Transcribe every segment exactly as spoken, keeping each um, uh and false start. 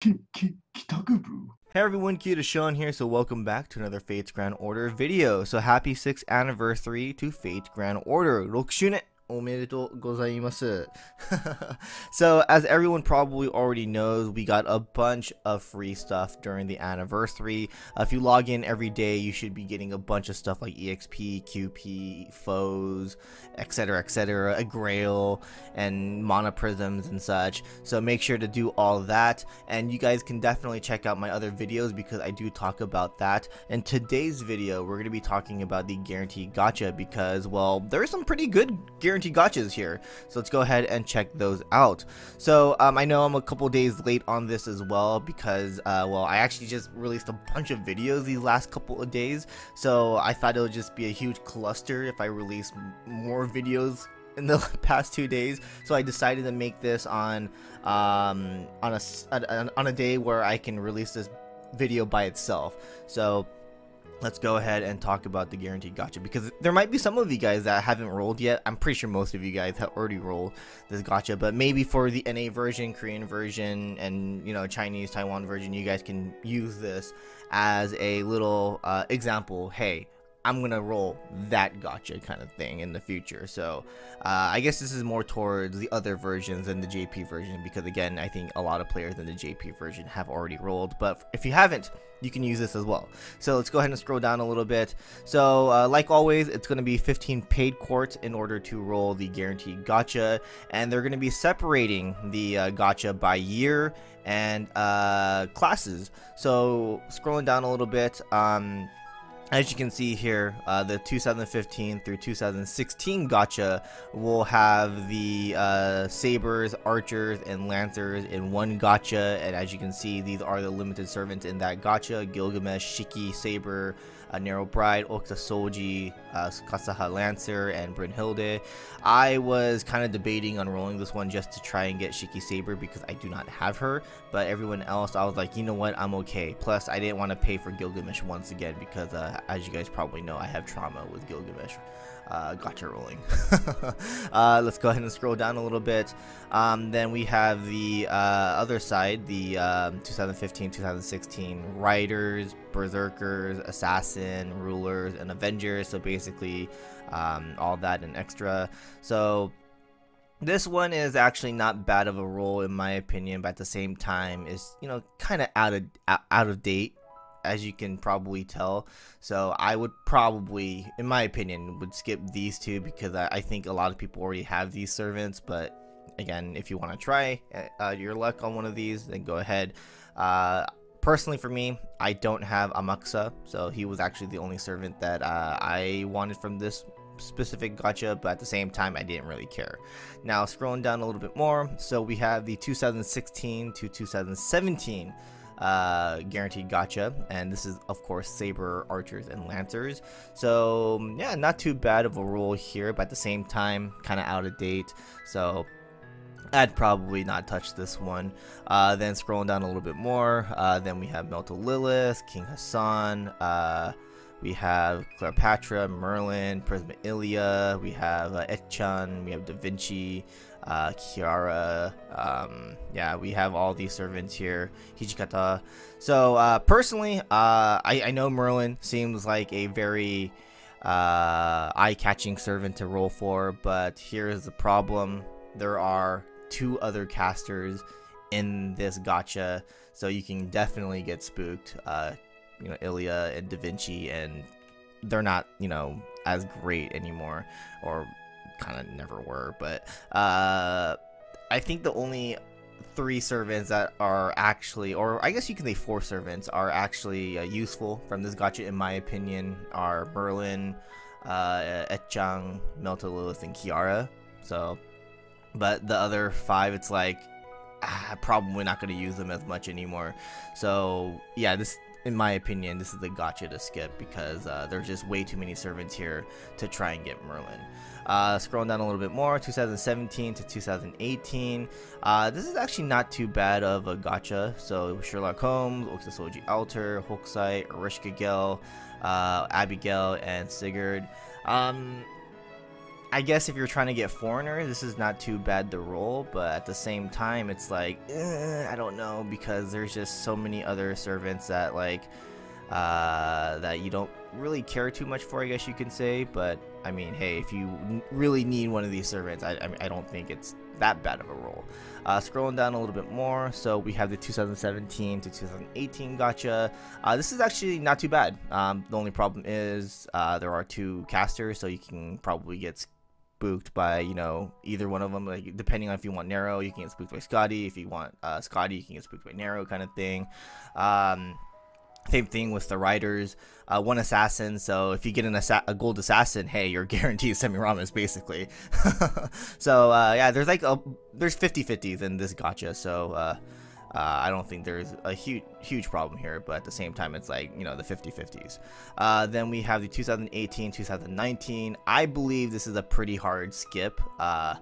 K K Kitakubu. Hey everyone, Kiara Sean here, so welcome back to another Fate's Grand Order video. So happy sixth anniversary to Fate's Grand Order. six shune omedetou gozaimasu. So as everyone probably already knows, we got a bunch of free stuff during the anniversary. Uh, if you log in every day, you should be getting a bunch of stuff like E X P, Q P, foes, etc, etc, a grail and mana prisms and such, so make sure to do all that. And you guys can definitely check out my other videos because I do talk about that. In today's video, we're going to be talking about the guaranteed gacha because, well, there's some pretty good guaranteed gachas here, so let's go ahead and check those out. So um, I know I'm a couple days late on this as well because uh, well, I actually just released a bunch of videos these last couple of days, so I thought it would just be a huge cluster if I released more videos in the past two days. So I decided to make this on um, on a on a day where I can release this video by itself. So let's go ahead and talk about the guaranteed gacha because there might be some of you guys that haven't rolled yet. I'm pretty sure most of you guys have already rolled this gacha, but maybe for the N A version, Korean version, and, you know, Chinese, Taiwan version, you guys can use this as a little uh, example. Hey, I'm gonna roll that gacha kind of thing in the future. So uh, I guess this is more towards the other versions than the J P version because, again, I think a lot of players in the J P version have already rolled, but if you haven't, you can use this as well. So let's go ahead and scroll down a little bit. So uh, like always, it's going to be fifteen paid quartz in order to roll the guaranteed gacha, and they're going to be separating the uh, gacha by year and uh, classes. So scrolling down a little bit, um, as you can see here, uh, the two thousand fifteen through two thousand sixteen gacha will have the uh, sabers, archers, and lancers in one gacha. And as you can see, these are the limited servants in that gacha: Gilgamesh, Shiki, Saber, uh, Narrow Bride, Okita Souji, uh, Kasaha Lancer, and Brynhilde. I was kind of debating on rolling this one just to try and get Shiki Saber because I do not have her, but everyone else, I was like, you know what, I'm okay. Plus, I didn't want to pay for Gilgamesh once again because uh, as you guys probably know, I have trauma with Gilgamesh uh, gacha rolling. uh, let's go ahead and scroll down a little bit. Um, then we have the uh, other side, the two thousand fifteen two thousand sixteen Riders, Berserkers, Assassin, Rulers, and Avengers. So basically um, all that and extra. So this one is actually not bad of a roll in my opinion, but at the same time is, you know, kind of out of out of date, as you can probably tell. So I would probably, in my opinion, would skip these two because I, I think a lot of people already have these servants. But again, if you want to try uh, your luck on one of these, then go ahead. Uh, personally for me, I don't have Amakusa, so he was actually the only servant that uh, I wanted from this specific gacha, but at the same time I didn't really care. Now scrolling down a little bit more, so we have the two thousand sixteen to two thousand seventeen uh guaranteed gacha, and this is of course saber, archers, and lancers. So yeah, not too bad of a roll here, but at the same time kind of out of date, so I'd probably not touch this one. Uh then scrolling down a little bit more, uh then we have Meltolilith, King Hassan, uh we have Cleopatra, Merlin, Prisma Ilya, we have uh, Echan, we have Da Vinci, uh, Kiara, um, yeah, we have all these servants here, Hijikata. So uh, personally, uh, I, I know Merlin seems like a very uh, eye-catching servant to roll for, but here's the problem. There are two other casters in this gacha, so you can definitely get spooked. Uh, you know, Ilya and Da Vinci, and they're not, you know, as great anymore, or kind of never were. But uh, I think the only three servants that are actually, or I guess you can say four servants, are actually uh, useful from this gacha in my opinion are Merlin, uh, Echang, Meltolilith, and Kiara. So, but the other five, it's like, ah, probably not going to use them as much anymore. So yeah, this, in my opinion, this is the gacha to skip because uh, there's just way too many servants here to try and get Merlin. Uh, scrolling down a little bit more, two thousand seventeen to two thousand eighteen. Uh, this is actually not too bad of a gacha. So Sherlock Holmes, Okita Souji Alter, Hokusai, Arishka Gale, uh, Abigail, and Sigurd. Um, I guess if you're trying to get foreigner, this is not too bad to roll, but at the same time, it's like, eh, I don't know, because there's just so many other servants that, like, uh, that you don't really care too much for, I guess you can say. But I mean, hey, if you really need one of these servants, I, I, mean, I don't think it's that bad of a roll. Uh, scrolling down a little bit more, so we have the two thousand seventeen to two thousand eighteen gacha. Uh, this is actually not too bad. Um, the only problem is uh, there are two casters, so you can probably get spooked by, you know, either one of them. Like, depending on if you want Nero, you can get spooked by Scotty. If you want uh, Scotty, you can get spooked by Nero, kind of thing. Um, Same thing with the riders, uh, one assassin. So if you get an assa a gold assassin, hey, you're guaranteed Semiramis, basically. So uh, yeah, there's like a, there's fifty fifties in this gacha. So uh, uh, I don't think there's a huge huge problem here. But at the same time, it's like, you know, the fifty fifties. Uh, then we have the two thousand eighteen, two thousand nineteen. I believe this is a pretty hard skip. Uh,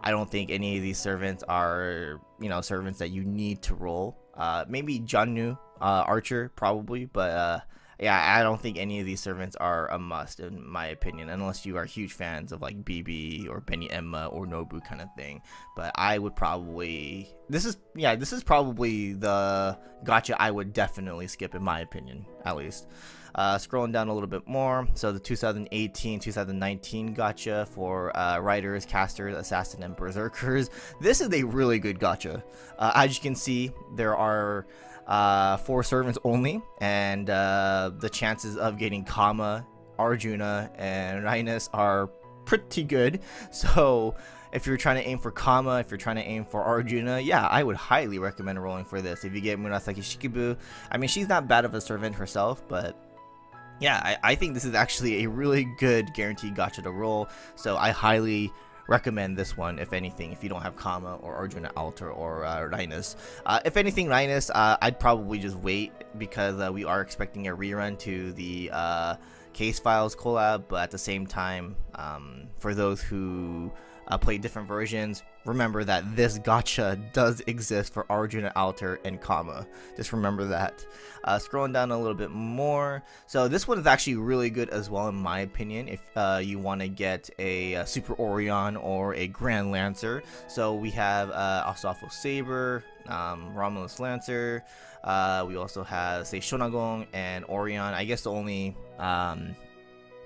I don't think any of these servants are, you know, servants that you need to roll. Uh, maybe Jannu. Uh, Archer probably, but uh, yeah, I don't think any of these servants are a must in my opinion, unless you are huge fans of like B B or Benny Emma or Nobu kind of thing. But I would probably, this is yeah, this is probably the gacha I would definitely skip in my opinion, at least. Uh, scrolling down a little bit more, so the two thousand eighteen, two thousand nineteen gacha for uh, riders, casters, assassin, and berserkers. This is a really good gacha. Uh, as you can see, there are uh four servants only, and uh the chances of getting Kama, Arjuna, and Rhinus are pretty good. So if you're trying to aim for Kama, if you're trying to aim for Arjuna, yeah, I would highly recommend rolling for this. If you get Murasaki Shikibu, I mean, she's not bad of a servant herself, but yeah, I, I think this is actually a really good guaranteed gacha to roll. So I highly recommend this one, if anything, if you don't have Kama or Arjuna Altar or uh, Rhinus. Uh, if anything, Rhinus, uh, I'd probably just wait, because uh, we are expecting a rerun to the uh, Case Files collab. But at the same time, um, for those who uh, play different versions, remember that this gacha does exist for Arjuna Altar and Kama. Just remember that. Uh, scrolling down a little bit more, so this one is actually really good as well in my opinion, if uh, you want to get a, a Super Orion or a Grand Lancer. So we have uh, Asafo Saber, um, Romulus Lancer, uh, we also have Seishonagon and Orion. I guess the only um,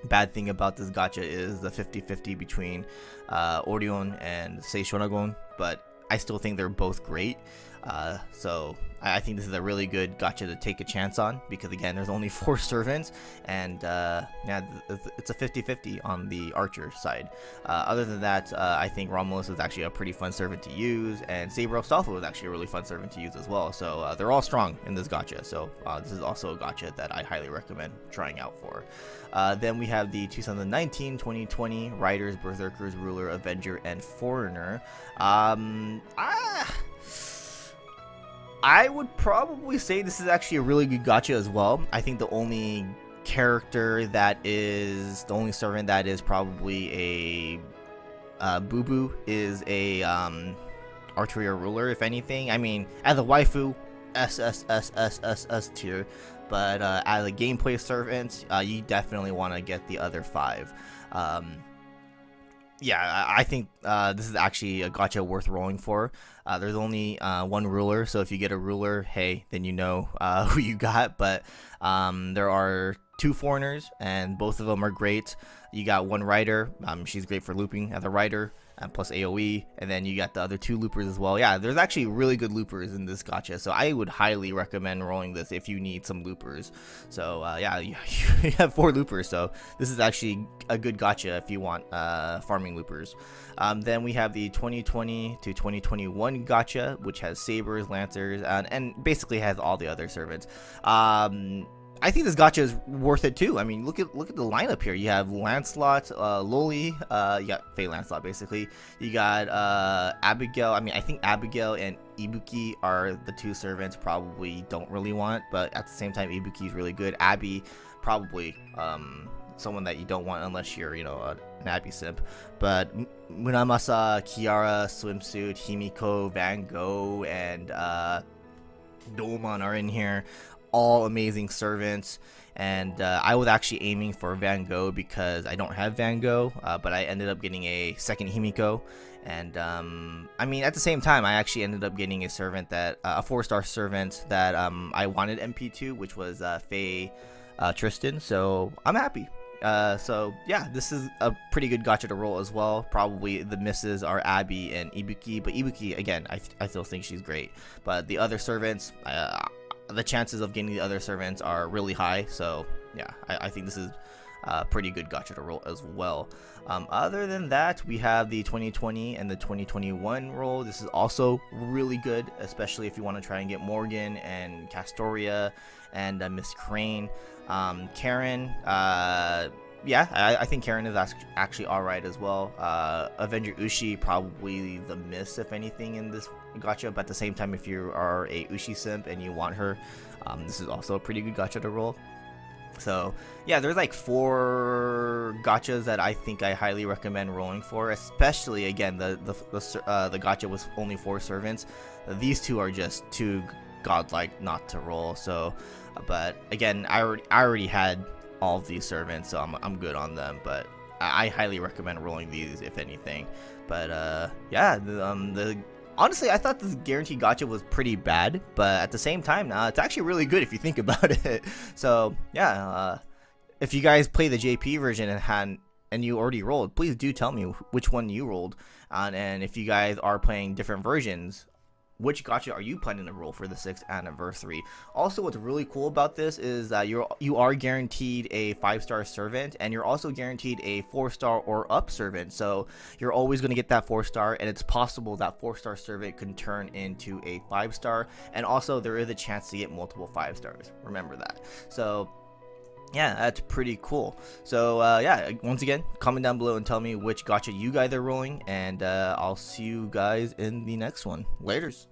bad thing about this gacha is the fifty fifty between uh, Orion and Seishonagon, but I still think they're both great. Uh, so I think this is a really good gacha to take a chance on, because again, there's only four servants, and uh, yeah, it's a fifty fifty on the archer side. Uh, other than that, uh, I think Romulus is actually a pretty fun servant to use, and Saber Astolfo is actually a really fun servant to use as well. So uh, they're all strong in this gacha. So uh, this is also a gacha that I highly recommend trying out for. Uh, then we have the two thousand nineteen, twenty twenty Riders, Berserkers, Ruler, Avenger, and Foreigner. Um, ah. I would probably say this is actually a really good gacha as well. I think the only character that is, the only servant that is probably a uh, boo-boo is a um, archer or ruler, if anything. I mean, as a waifu, S S S S S S tier, but uh, as a gameplay servant, uh, you definitely want to get the other five. Um, Yeah, I think uh, this is actually a gacha worth rolling for. Uh, there's only uh, one ruler, so if you get a ruler, hey, then you know uh, who you got. But um, there are two foreigners, and both of them are great. You got one rider. Um, she's great for looping as a rider, and plus A O E. And then you got the other two loopers as well. Yeah, there's actually really good loopers in this gacha, so I would highly recommend rolling this if you need some loopers. So uh, yeah, you, you have four loopers, so this is actually a good gacha if you want uh, farming loopers. Um, then we have the twenty twenty to twenty twenty-one gacha, which has sabers, lancers, and, and basically has all the other servants. Um, I think this gacha is worth it too. I mean, look at look at the lineup here. You have Lancelot, uh, Loli, uh, you got Faye Lancelot basically. You got uh, Abigail. I mean, I think Abigail and Ibuki are the two servants probably don't really want, but at the same time, Ibuki is really good. Abby, probably um, someone that you don't want unless you're, you know, an Abby simp. But Munamasa, Kiara, Swimsuit, Himiko, Van Gogh, and uh, Dolman are in here. all amazing servants. And uh, I was actually aiming for Van Gogh because I don't have Van Gogh, uh, but I ended up getting a second Himiko. And um, I mean, at the same time, I actually ended up getting a servant that uh, a four-star servant that um, I wanted M P two, which was uh, Faye uh, Tristan. So I'm happy. Uh, so yeah, this is a pretty good gacha to roll as well. Probably the misses are Abby and Ibuki, but Ibuki again, I th I still think she's great. But the other servants, uh, the chances of getting the other servants are really high. So yeah, I, I think this is a pretty good gacha to roll as well. Um, other than that, we have the twenty twenty and the twenty twenty-one roll. This is also really good, especially if you want to try and get Morgan and Castoria and uh, Miss Crane. Um, Karen, uh, yeah, I, I think Karen is actually alright as well. Uh, Avenger Ushi, probably the miss, if anything, in this gacha, but at the same time, if you are a Ushi simp and you want her, um, this is also a pretty good gacha to roll. So, yeah, there's like four gachas that I think I highly recommend rolling for, especially, again, the, the, the, uh, the gacha was only four servants. These two are just too godlike not to roll, so... But again, I already, I already had all of these servants, so I'm, I'm good on them. But I, I highly recommend rolling these, if anything. But uh, yeah, the, um, the honestly, I thought this guaranteed gacha was pretty bad, but at the same time, now uh, it's actually really good if you think about it. So yeah, uh, if you guys play the J P version and had and you already rolled, please do tell me which one you rolled. Uh, and if you guys are playing different versions, which gacha are you planning to roll for the sixth anniversary? Also, what's really cool about this is that you're you are guaranteed a five-star servant, and you're also guaranteed a four-star or up servant. So you're always going to get that four-star, and it's possible that four-star servant can turn into a five-star. And also, there is a chance to get multiple five-stars. Remember that. So yeah, that's pretty cool. So uh, yeah, once again, comment down below and tell me which gacha you guys are rolling, and uh, I'll see you guys in the next one. Laters.